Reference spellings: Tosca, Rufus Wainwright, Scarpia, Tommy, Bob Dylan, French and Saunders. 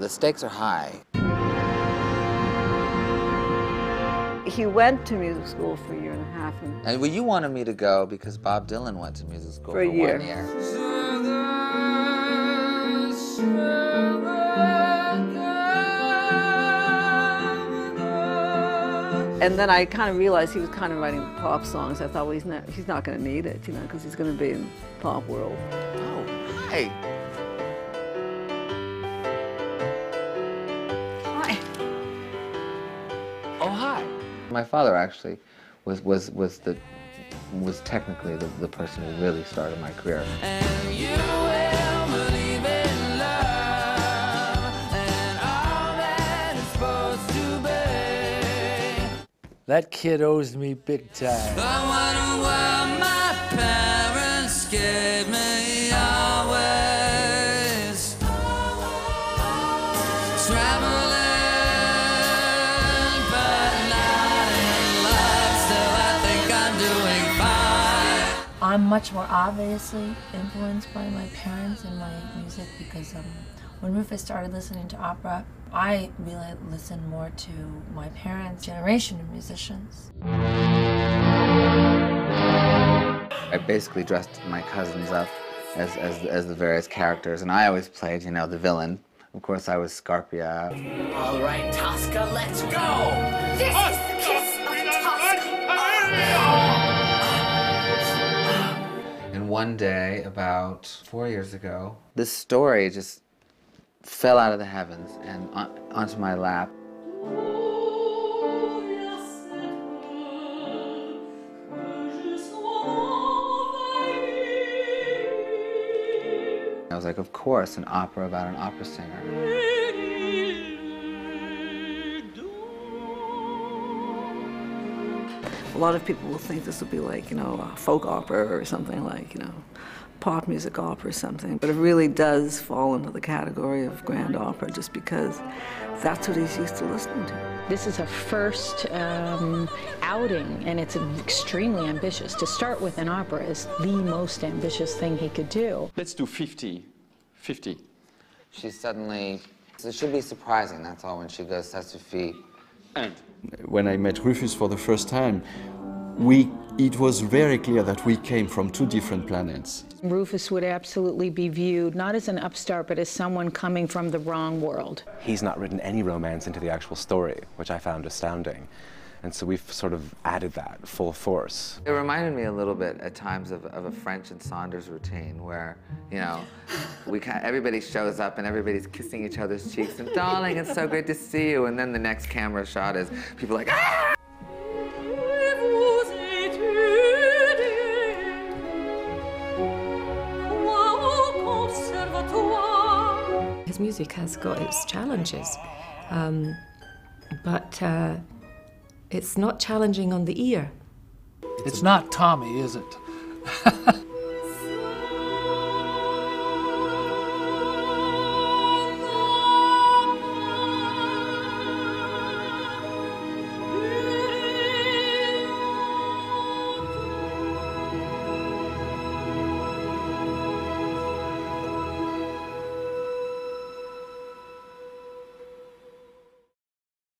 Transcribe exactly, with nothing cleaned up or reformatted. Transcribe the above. The stakes are high. He went to music school for a year and a half. And, and well, you wanted me to go because Bob Dylan went to music school for, for year. one year. And then I kind of realized he was kind of writing pop songs. I thought, well, he's not, he's not going to need it, you know, because he's going to be in the pop world. Oh, hi. Hi. Oh, hi. My father actually was was was the was technically the, the person who really started my career. And you will believe in love and all that it's supposed to be. That kid owes me big time. I wonder why my parents gave me always. always. Traveling. I'm much more obviously influenced by my parents and my music because um, when Rufus started listening to opera, I really listened more to my parents' generation of musicians. I basically dressed my cousins up as, as, as the various characters, and I always played, you know, the villain. Of course, I was Scarpia. All right, Tosca, let's go! This is the kiss of Tosca! One day, about four years ago, this story just fell out of the heavens and on, onto my lap. I was like, of course, an opera about an opera singer. A lot of people will think this will be like, you know, a folk opera or something like, you know, pop music opera or something. But it really does fall into the category of grand opera just because that's what he's used to listening to. This is a first um, outing, and it's extremely ambitious. To start with an opera is the most ambitious thing he could do. Let's do fifty. fifty. She suddenly, it should be surprising, that's all, when she goes, that's a fee. And when I met Rufus for the first time, we, it was very clear that we came from two different planets. Rufus would absolutely be viewed not as an upstart, but as someone coming from the wrong world. He's not written any romance into the actual story, which I found astounding. And so we've sort of added that full force. It reminded me a little bit at times of, of a French and Saunders routine where, you know, we kind of, everybody shows up and everybody's kissing each other's cheeks and, darling, it's so great to see you. And then the next camera shot is people like, ah! His music has got its challenges, um, but, uh, it's not challenging on the ear. It's not Tommy, is it?